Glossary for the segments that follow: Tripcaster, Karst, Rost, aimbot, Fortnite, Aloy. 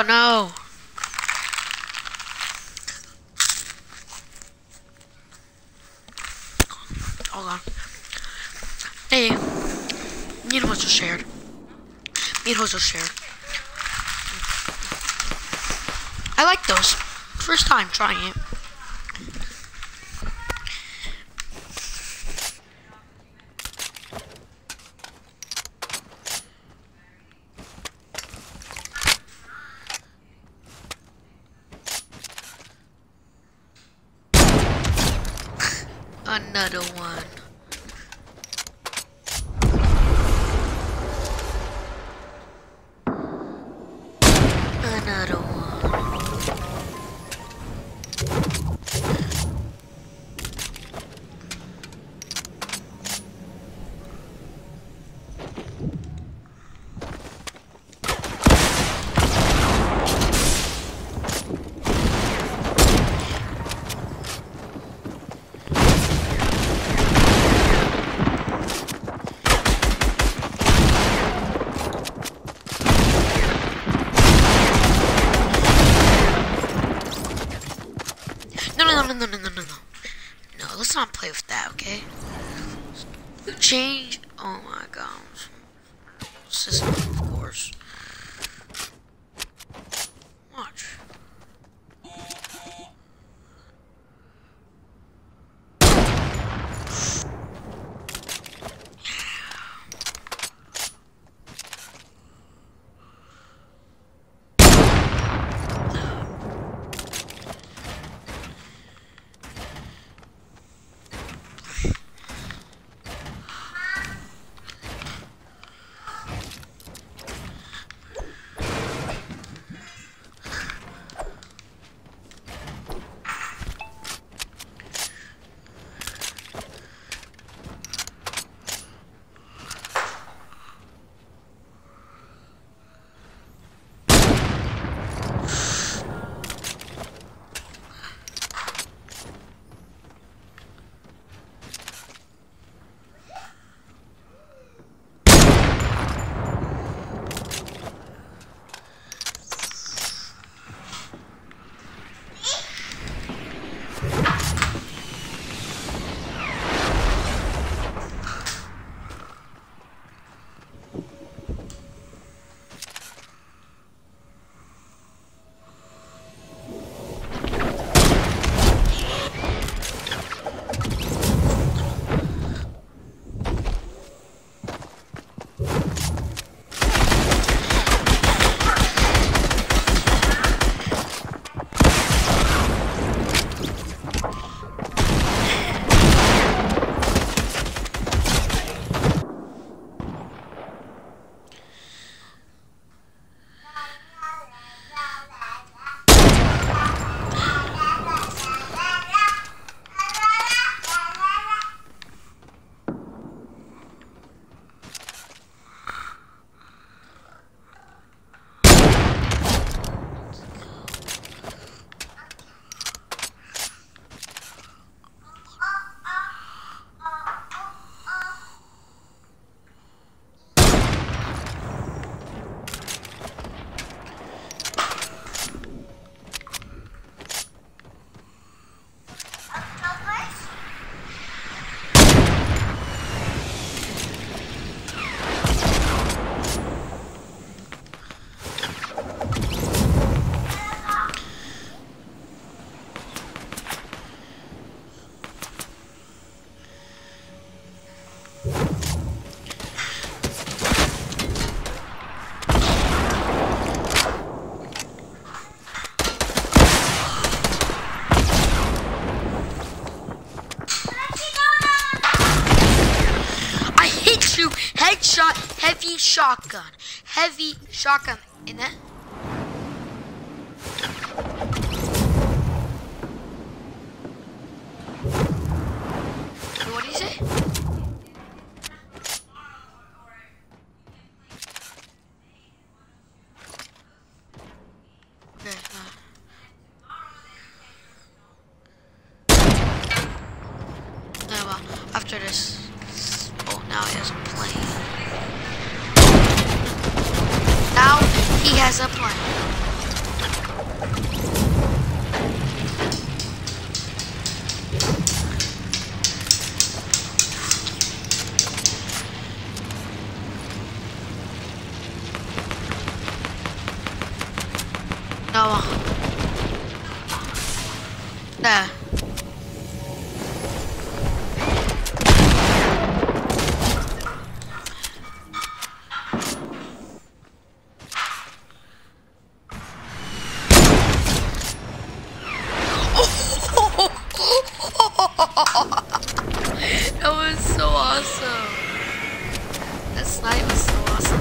Oh no. Hold on. Hey. Need was just shared. Need was just shared. I like those. First time trying it. Another one. Another one. No, let's not play with that, okay? Change. Oh my gosh. System, of course. Watch. Shotgun, heavy shotgun in that. What do you say? Okay, oh, well, after this. Oh, now he has a plane. Now he has a plan. Nah. That was so awesome. That slide was so awesome.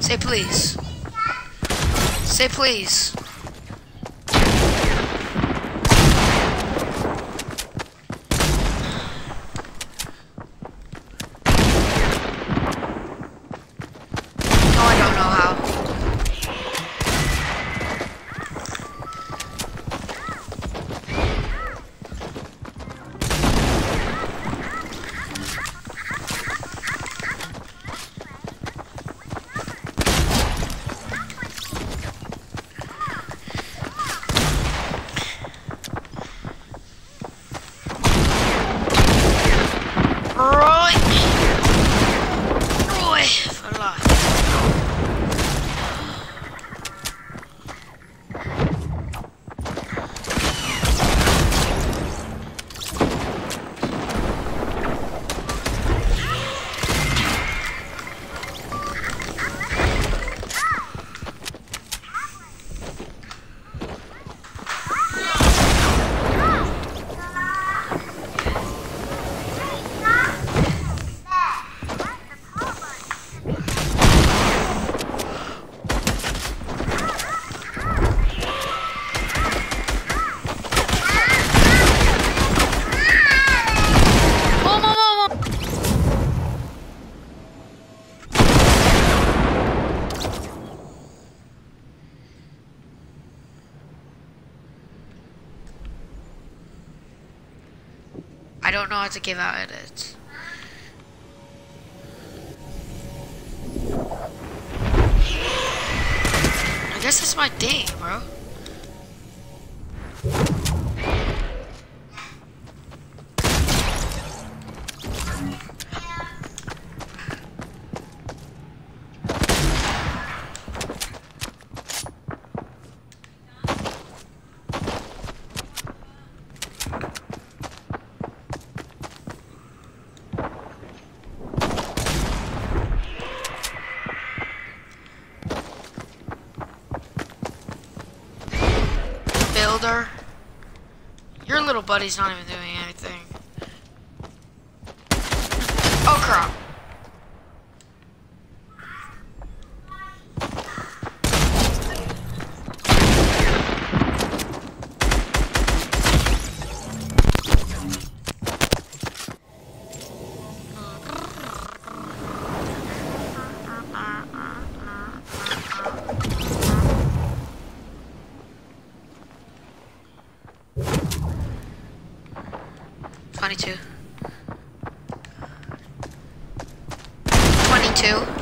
Say please. Say please. I don't know how to give out edits. I guess that's my day, bro. Your little buddy's not even doing anything. Oh crap. 22. 22.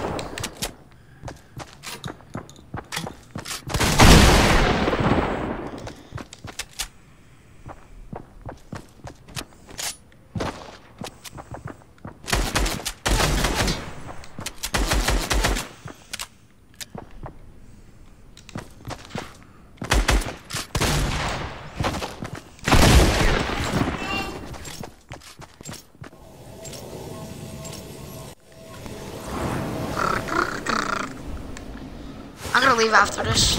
I'm gonna leave after this.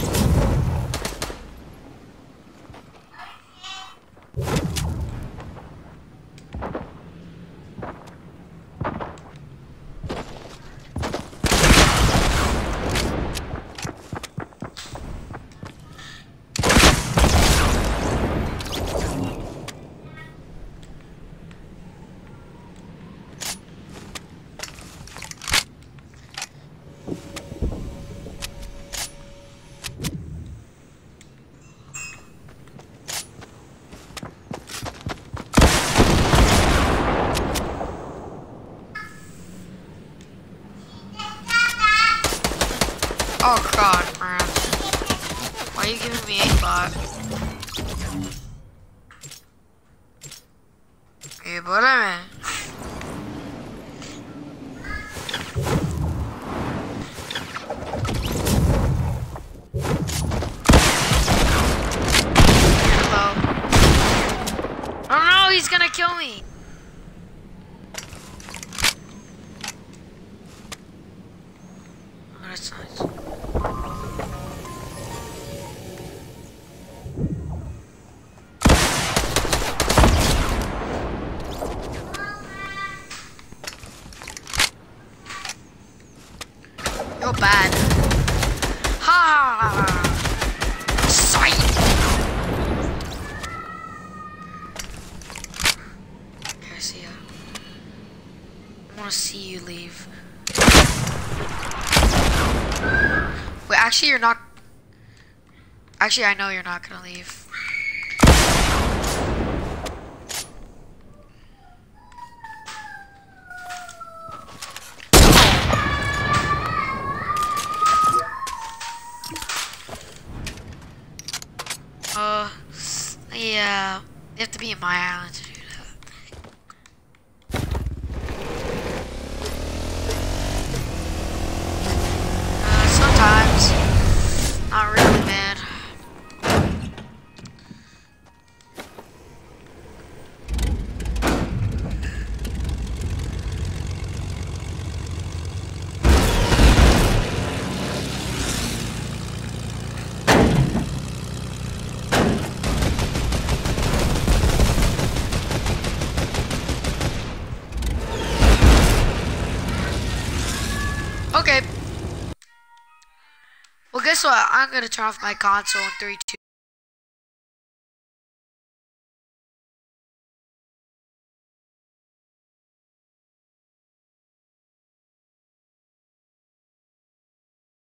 Oh god, man. Why are you giving me aimbot? Aimbot, man. Hello. Oh no, he's gonna kill me. Oh, that's nice. You're bad. Ha! Sight! Okay, I see ya. I wanna see you leave. Wait, actually, you're not. Actually, I know you're not gonna leave. Yeah, you have to be in my island to do that. Sometimes, not really, man. Okay. Well, guess what? I'm gonna turn off my console in 3, 2.